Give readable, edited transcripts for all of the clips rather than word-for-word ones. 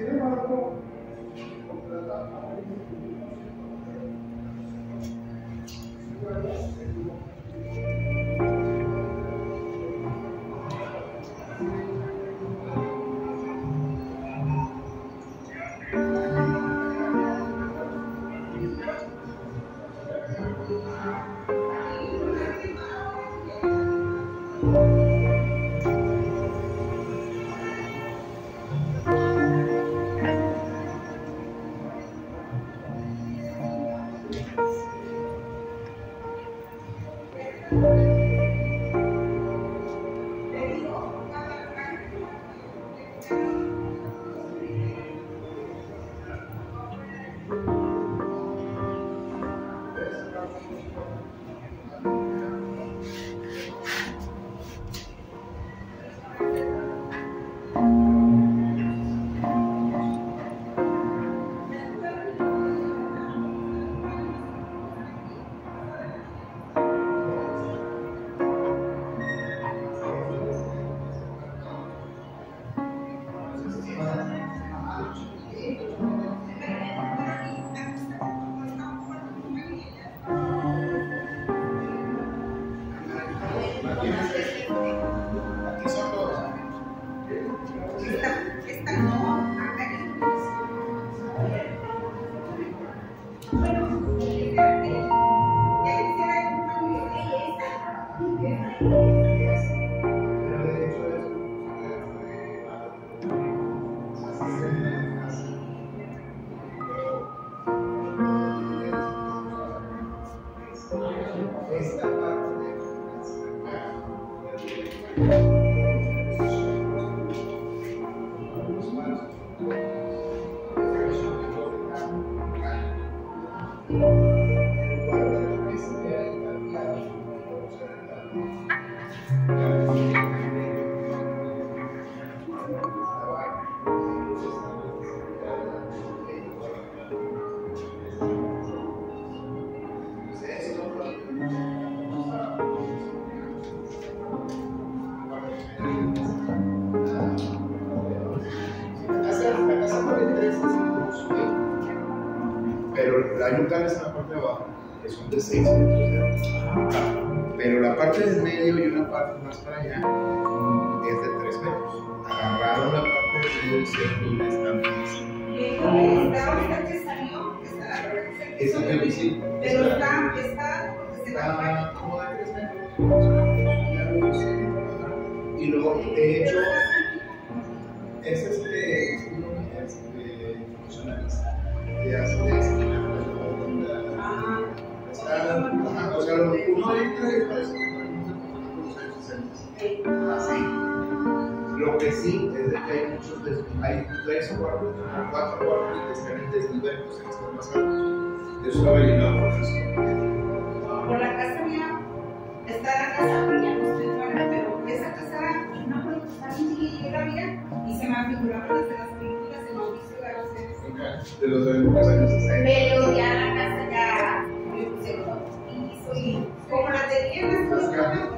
se levantou de 6 metros de alto, pero la parte del medio y una parte más para allá es de 3 metros. Agarraron la parte del medio y hicieron una estampilla. ¿Está ahorita que salió? ¿Está la revisión? Pero está porque se va como de 3 metros. Y luego, de hecho, es funcionalista que hace o sea, lo que uno entra y parece que no hay muchos así. Lo que sí es de que hay muchos desniveles. Hay 3 o 4 árboles que están en desnivel, pues que están más altos. Eso lo eliminó el profesor. Por la casa mía, está la casa mía, no estoy fuera, pero esa casa no puede estar en la vida y se me ha figurado desde las películas de Mauricio Garcés. De los años 60. Pero ya la casa ya. Como la tenían las cosas,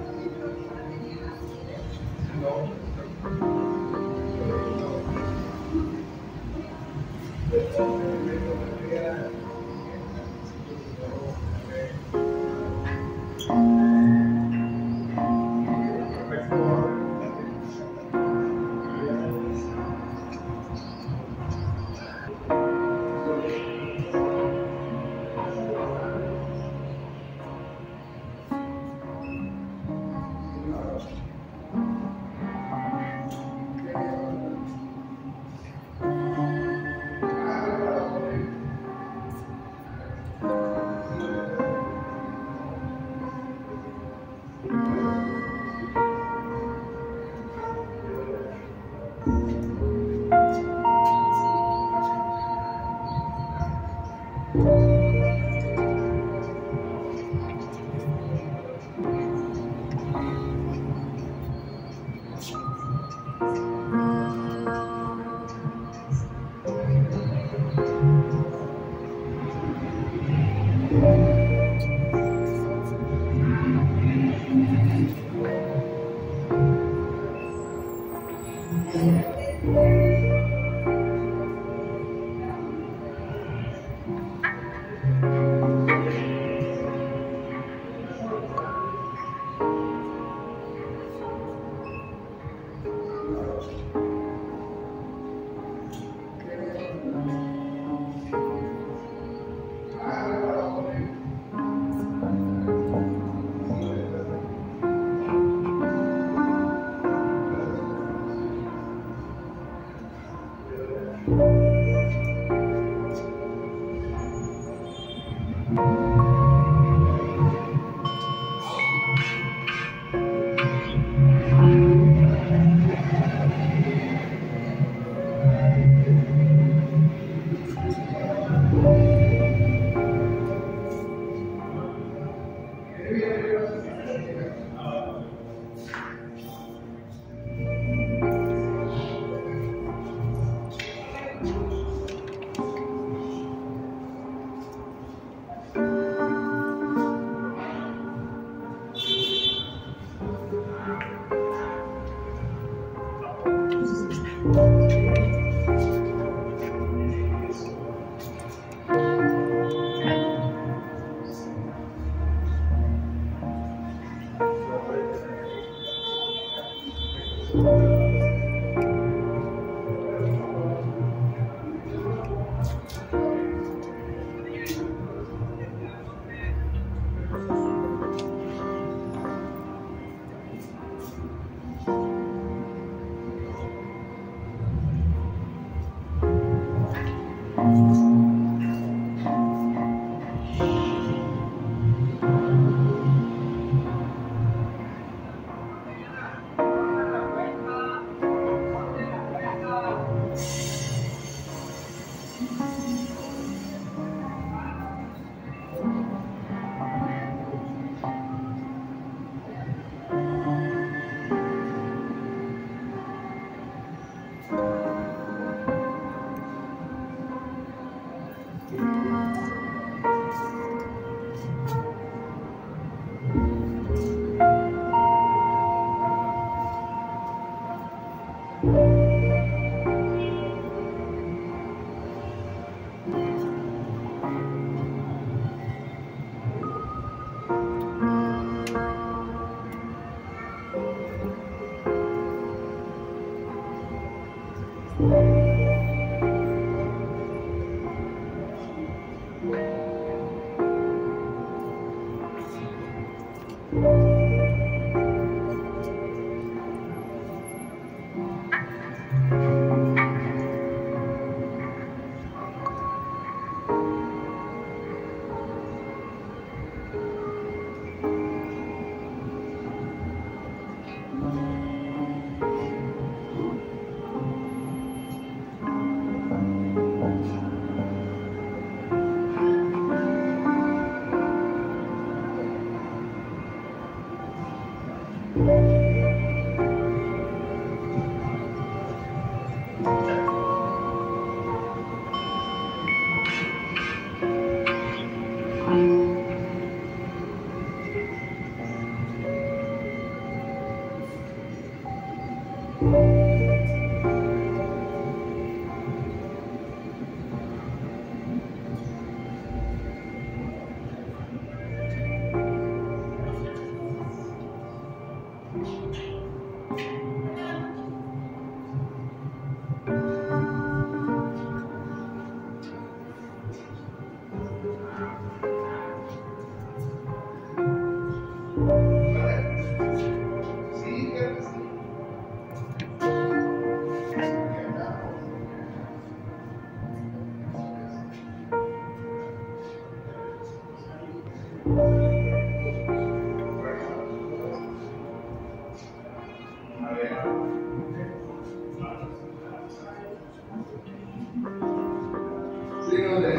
3 horas.